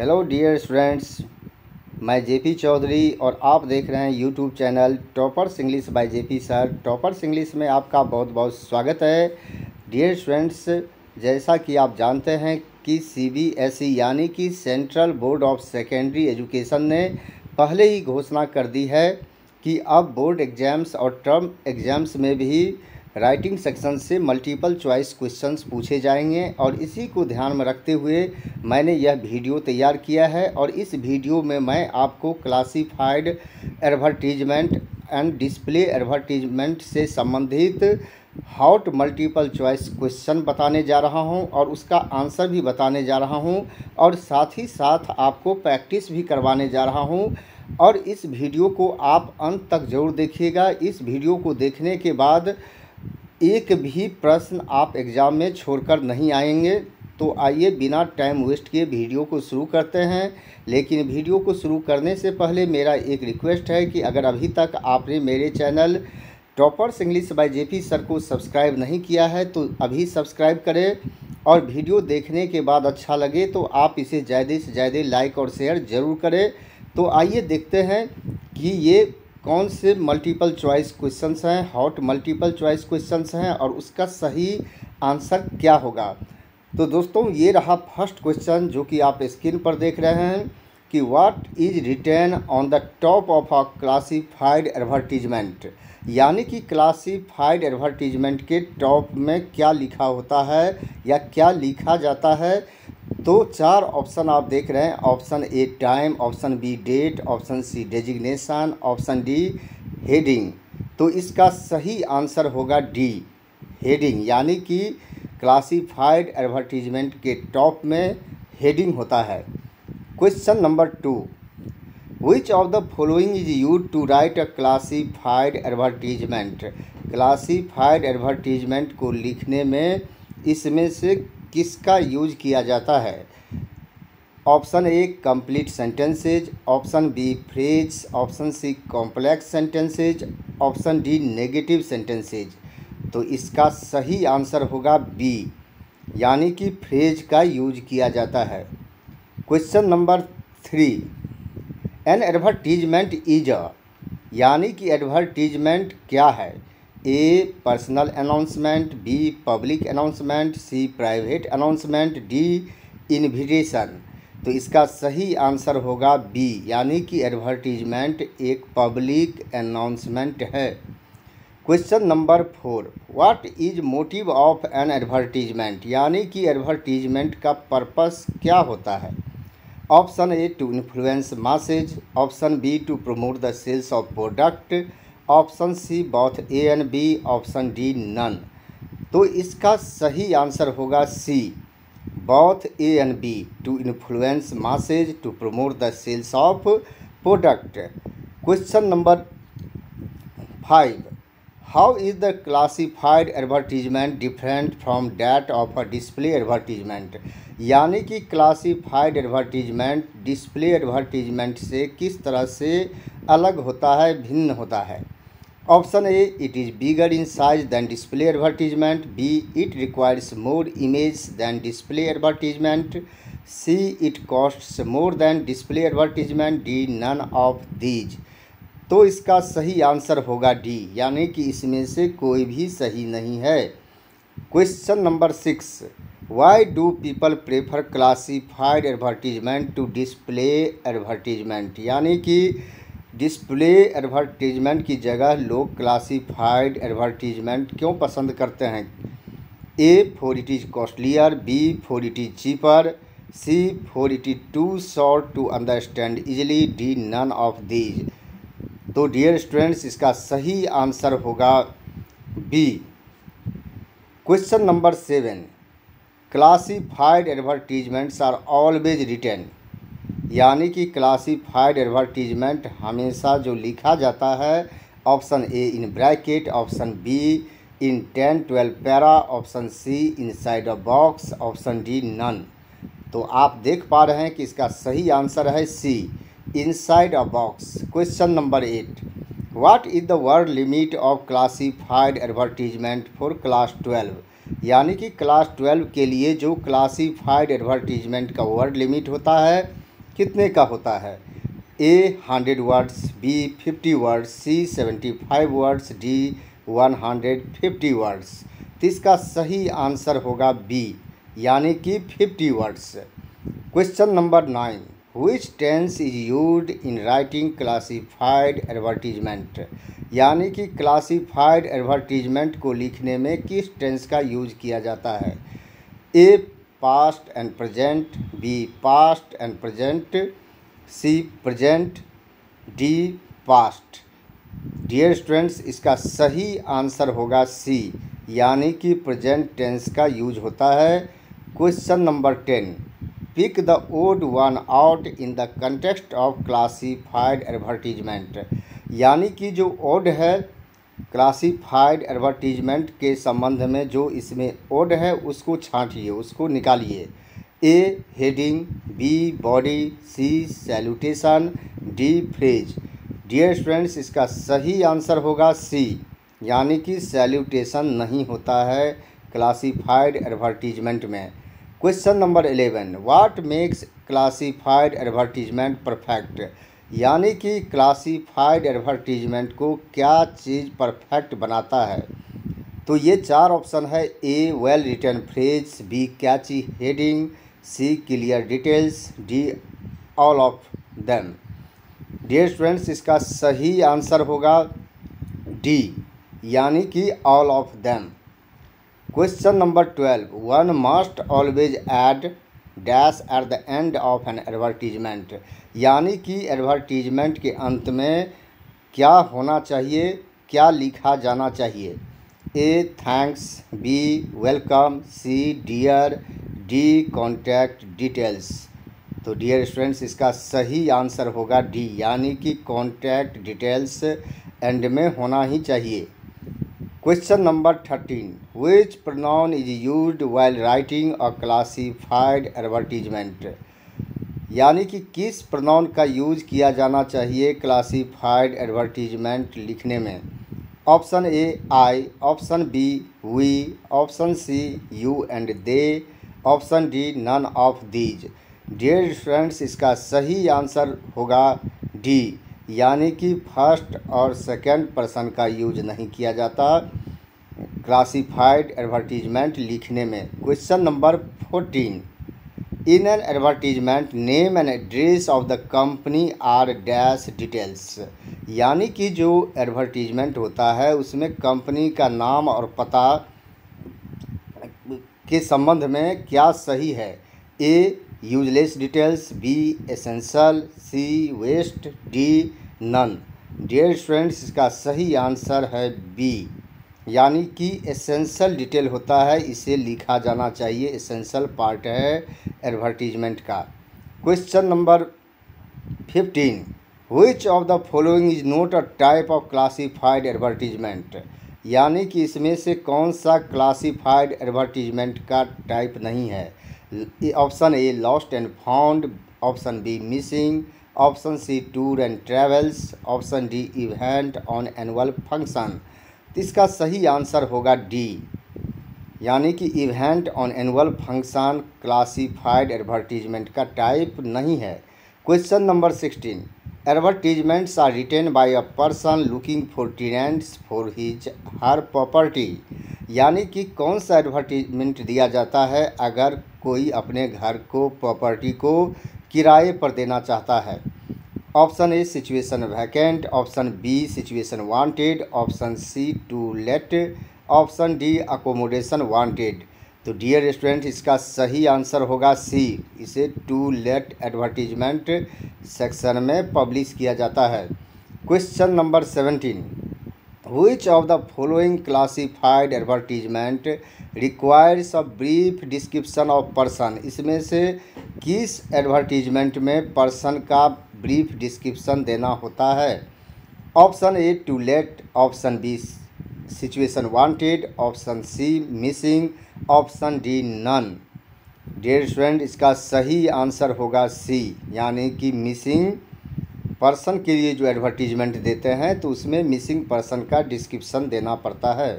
Hello dear students, मैं JP Chaudhary और आप देख रहे हैं YouTube channel topper English by JP sir. Topper English में आपका बहुत बहुत स्वागत है। डियर स्टूडेंट्स, जैसा कि आप जानते हैं कि सीबीएसई यानी कि central board of secondary education ने पहले ही घोषणा कर दी है कि अब बोर्ड एग्ज़ाम्स और टर्म एग्ज़ाम्स में भी राइटिंग सेक्शन से मल्टीपल चॉइस क्वेश्चंस पूछे जाएंगे। और इसी को ध्यान में रखते हुए मैंने यह वीडियो तैयार किया है और इस वीडियो में मैं आपको classified advertisement and display advertisement से संबंधित हॉट मल्टीपल चॉइस क्वेश्चन बताने जा रहा हूं और उसका आंसर भी बताने जा रहा हूं और साथ ही साथ आपको प्रैक्टिस भी करवाने जा रहा हूं। और इस वीडियो को आप अंत तक जरूर देखिएगा। इस वीडियो को देखने के बाद एक भी प्रश्न आप एग्ज़ाम में छोड़कर नहीं आएंगे। तो आइए बिना टाइम वेस्ट किए वीडियो को शुरू करते हैं। लेकिन वीडियो को शुरू करने से पहले मेरा एक रिक्वेस्ट है कि अगर अभी तक आपने मेरे channel toppers English by JP sir को सब्सक्राइब नहीं किया है तो अभी सब्सक्राइब करें। और वीडियो देखने के बाद अच्छा लगे तो आप इसे ज़्यादा से ज़्यादा लाइक और शेयर ज़रूर करें। तो आइए देखते हैं कि ये कौन से मल्टीपल चॉइस क्वेश्चंस हैं, हॉट मल्टीपल चॉइस क्वेश्चंस हैं और उसका सही आंसर क्या होगा। तो दोस्तों, ये रहा फर्स्ट क्वेश्चन जो कि आप स्क्रीन पर देख रहे हैं कि what is written on the top of a classified advertisement, यानी कि क्लासिफाइड एडवर्टीजमेंट के टॉप में क्या लिखा होता है या क्या लिखा जाता है। तो चार ऑप्शन आप देख रहे हैं, option A time, option B date, option C designation, option D heading. तो इसका सही आंसर होगा डी हेडिंग, यानी कि क्लासिफाइड एडवर्टीजमेंट के टॉप में हेडिंग होता है। Question number 2, which of the following is used to write a classified advertisement. Classified advertisement को लिखने में इसमें से किसका यूज किया जाता है। Option A complete sentences, option B phrase, option C complex sentences, option D negative sentences. तो इसका सही आंसर होगा बी, यानी कि फ्रेज का यूज किया जाता है। Question number 3, an advertisement is a, यानी कि एडवर्टीजमेंट क्या है। A personal announcement, B public announcement, C private announcement, D invitation. तो इसका सही आंसर होगा बी, यानी कि एडवर्टीजमेंट एक पब्लिक अनाउंसमेंट है। Question number 4, what is motive of an advertisement, यानी कि एडवर्टीजमेंट का पर्पस क्या होता है। Option A to influence masses, option B to promote the sales of product, option C both A and B, option D none. तो इसका सही answer होगा C both A and B, to influence masses, to promote the sales of product. Question number 5, how is the classified advertisement different from that of a display advertisement, यानी कि classified advertisement display advertisement से किस तरह से अलग होता है, भिन्न होता है। Option A it is bigger in size than display advertisement, B it requires more image than display advertisement, C it costs more than display advertisement, D none of these. तो इसका सही आंसर होगा डी, यानी कि इसमें से कोई भी सही नहीं है। Question number 6, why do people prefer classified advertisement to display advertisement, यानी कि डिस्प्ले एडवर्टीजमेंट की जगह लोग क्लासिफाइड एडवर्टीजमेंट क्यों पसंद करते हैं। A for it is costlier, B for it is cheaper, C for it is too short to understand easily, D none of these. तो डियर स्टूडेंट्स, इसका सही आंसर होगा B. Question number 7, classified advertisements are always written, यानी कि classified advertisement हमेशा जो लिखा जाता है। Option A in bracket, option B in 10-12 para, option C inside of box, option D none. तो आप देख पा रहे हैं कि इसका सही आंसर है C inside of box. Question number 8, what is the word limit of classified advertisement for class 12, यानी कि क्लास 12 के लिए जो क्लासिफाइड एडवर्टीजमेंट का वर्ड लिमिट होता है कितने का होता है? A 100 words, B 50 words, C 75 words, D 150 words. तो इसका सही आंसर होगा बी यानी कि 50 words. Question number 9, which tense is used in writing classified advertisement, यानी कि क्लासिफाइड एडवर्टीजमेंट को लिखने में किस टेंस का यूज किया जाता है? A past and present, B past and present, C present, D past. Dear students, इसका सही आंसर होगा सी यानी कि प्रेजेंट टेंस का यूज होता है। Question number 10, pick the odd one out in the context of classified advertisement, यानी कि जो ओड है क्लासिफाइड एडवर्टीजमेंट के संबंध में जो इसमें ओड है उसको छांटिए, उसको निकालिए। A heading, B body, C salutation, D phrase. Dear students, इसका सही आंसर होगा सी यानी कि सैल्यूटेशन नहीं होता है क्लासिफाइड एडवर्टीजमेंट में। Question number 11, what makes classified advertisement perfect, यानी कि क्लासिफाइड एडवर्टीजमेंट को क्या चीज़ परफेक्ट बनाता है? तो ये चार ऑप्शन है, A well written phrase, B catchy heading, C clear details, D all of them. Dear students, इसका सही आंसर होगा डी यानी कि all of them. Question number 12, one must always add dash at the end of an advertisement, यानी कि advertisement के अंत में क्या होना चाहिए, क्या लिखा जाना चाहिए? A thanks, B welcome, C dear, D contact details. तो डियर स्टूडेंट्स, इसका सही आंसर होगा डी यानी कि कॉन्टैक्ट डिटेल्स एंड में होना ही चाहिए। Question number 13, which pronoun is used while writing a classified advertisement, यानी कि किस प्रोनाउन का यूज किया जाना चाहिए क्लासिफाइड एडवर्टीजमेंट लिखने में? Option A I, option B we, option C you and they, option D none of these. Dear students, इसका सही आंसर होगा डी यानी कि फर्स्ट और सेकेंड पर्सन का यूज नहीं किया जाता क्लासिफाइड एडवर्टीजमेंट लिखने में। Question number 14, in an advertisement name and address of the company are dash details, यानी कि जो एडवर्टीजमेंट होता है उसमें कंपनी का नाम और पता के संबंध में क्या सही है? A useless details, B essential, C waste, D none. Dear students, इसका सही आंसर है बी यानी कि एसेंशियल डिटेल होता है, इसे लिखा जाना चाहिए, एसेंशियल पार्ट है एडवर्टीजमेंट का। Question number 15, which of the following is not a type of classified advertisement, यानी कि इसमें से कौन सा क्लासिफाइड एडवर्टीजमेंट का टाइप नहीं है? Option A lost and found, option B missing, option C tour and travels, option D event on annual function. इसका सही आंसर होगा डी यानी कि event on annual function classified advertisement का टाइप नहीं है। Question number 16, advertisements are written by a person looking for tenants for his her property, यानी कि कौन सा एडवर्टीजमेंट दिया जाता है अगर कोई अपने घर को, प्रॉपर्टी को किराए पर देना चाहता है? Option A situation vacant, option B situation wanted, option C to let, option D accommodation wanted. तो डियर स्टूडेंट, इसका सही आंसर होगा सी, इसे टू लेट एडवर्टीजमेंट सेक्शन में पब्लिश किया जाता है। Question number 17, Which of the following classified advertisement requires a brief description of person, इसमें से किस एडवर्टीजमेंट में पर्सन का ब्रीफ डिस्क्रिप्शन देना होता है? Option A to let, option B situation wanted, option C missing, option D none. Dear student, इसका सही आंसर होगा सी यानी कि मिसिंग पर्सन के लिए जो एडवर्टीजमेंट देते हैं तो उसमें मिसिंग पर्सन का डिस्क्रिप्शन देना पड़ता है।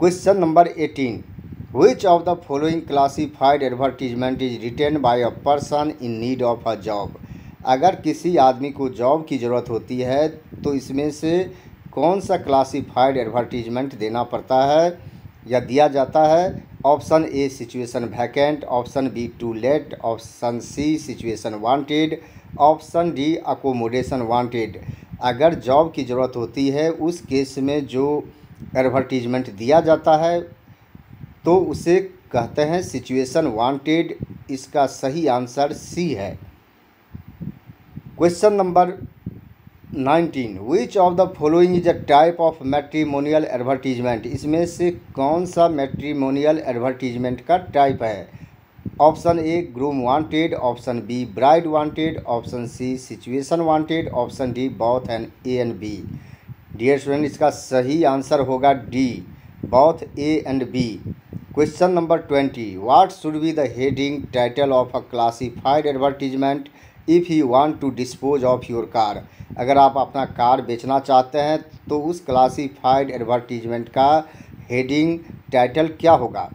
Question number 18, which of the following classified advertisement is written by a person in need of a job, अगर किसी आदमी को जॉब की ज़रूरत होती है तो इसमें से कौन सा क्लासिफाइड एडवर्टीजमेंट देना पड़ता है या दिया जाता है। Option A situation vacant, option B to let, option C situation wanted, option D accommodation wanted. अगर जॉब की ज़रूरत होती है उस केस में जो एडवर्टीजमेंट दिया जाता है तो उसे कहते हैं सिचुएशन वांटेड। इसका सही आंसर सी है। Question number 19, which of the following is a type of matrimonial advertisement. इसमें से कौन सा मैट्रीमोनियल एडवर्टीजमेंट का टाइप है। Option A groom wanted, option B bride wanted, option C situation wanted, option D both and A and B. Dear student, इसका सही answer होगा D, both A and B. Question number 20, what should be the heading title of a classified advertisement if you want to dispose of your car. अगर आप अपना car बेचना चाहते हैं तो उस क्लासिफाइड एडवर्टीजमेंट का हेडिंग टाइटल क्या होगा।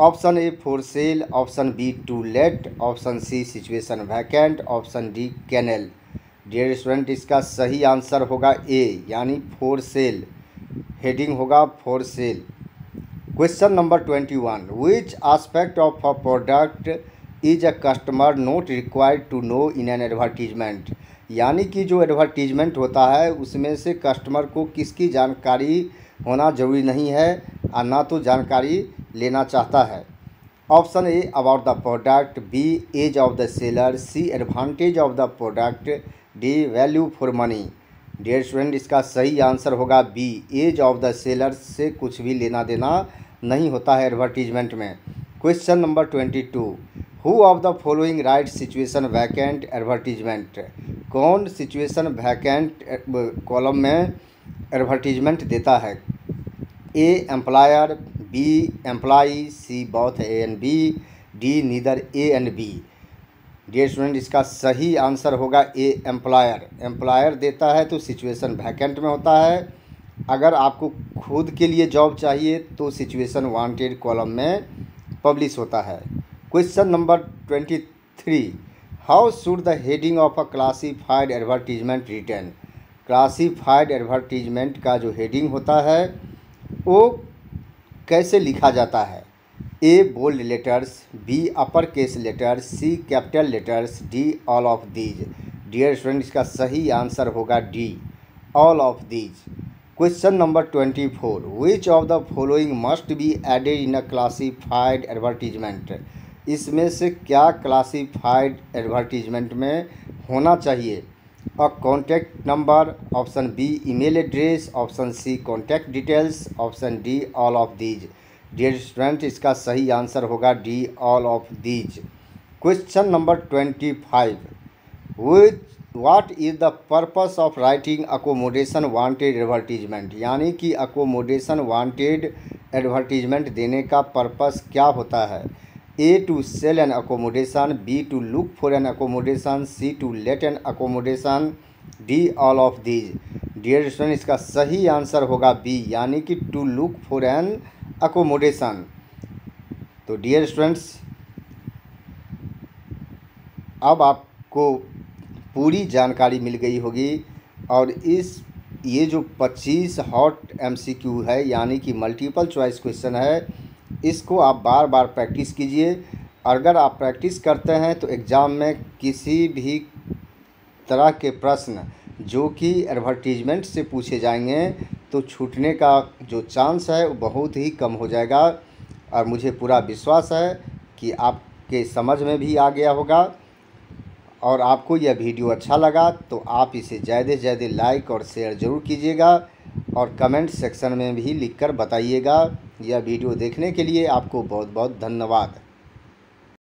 Option A for sale, option B to let, option C situation vacant, option D canal. Dear student, इसका सही आंसर होगा ए, यानी फॉर सेल। हेडिंग होगा for sale. Question number 21, which aspect of a product is a customer not required to know in an advertisement. यानी कि जो advertisement होता है उसमें से कस्टमर को किसकी जानकारी होना जरूरी नहीं है और ना तो जानकारी लेना चाहता है। Option A about the product, B age of the seller, C advantage of the product, D value for money. Dear student, इसका सही आंसर होगा B, age of the seller से कुछ भी लेना देना नहीं होता है एडवर्टीजमेंट में। Question number 22, who of the following write situation vacant advertisement. कौन सिचुएशन वैकेंट कॉलम में एडवर्टीजमेंट देता है। A employer, B employee, C both A and B, D neither A and B. Dear student, इसका सही answer होगा ए employer. Employer देता है तो सिचुएशन वैकेंट में होता है। अगर आपको खुद के लिए जॉब चाहिए तो सिचुएशन वांटेड कॉलम में पब्लिश होता है। Question number 23, how should the heading of a classified advertisement written. Classified advertisement का जो हेडिंग होता है वो कैसे लिखा जाता है। A bold letters, B upper case letters, C capital letters, D all of these. Dear student, इसका सही आंसर होगा D, all of these. Question number 24, which of the following must be added in a classified advertisement. इसमें से क्या classified advertisement में होना चाहिए। A contact number, option B email address, option C contact details, option D all of these. Dear student, इसका सही answer होगा D, all of these. Question number 25, which what is the purpose of writing accommodation wanted advertisement. यानी कि accommodation wanted advertisement देने का purpose क्या होता है। A to cell an accommodation, B to look for an accommodation, C to let an accommodation, D all of these. Dear student, इसका सही answer होगा बी, यानी कि to look for an accommodation. तो डियर स्टूडेंट्स, अब आपको पूरी जानकारी मिल गई होगी और इस ये जो 25 हॉट एमसीक्यू है यानी कि मल्टीपल चॉइस क्वेश्चन है, इसको आप बार बार प्रैक्टिस कीजिए। अगर आप प्रैक्टिस करते हैं तो एग्ज़ाम में किसी भी तरह के प्रश्न जो कि एडवर्टीजमेंट से पूछे जाएंगे तो छूटने का जो चांस है वो बहुत ही कम हो जाएगा। और मुझे पूरा विश्वास है कि आपके समझ में भी आ गया होगा। और आपको यह वीडियो अच्छा लगा तो आप इसे ज़्यादा से ज़्यादा लाइक और शेयर ज़रूर कीजिएगा और कमेंट सेक्शन में भी लिखकर बताइएगा। यह वीडियो देखने के लिए आपको बहुत बहुत धन्यवाद।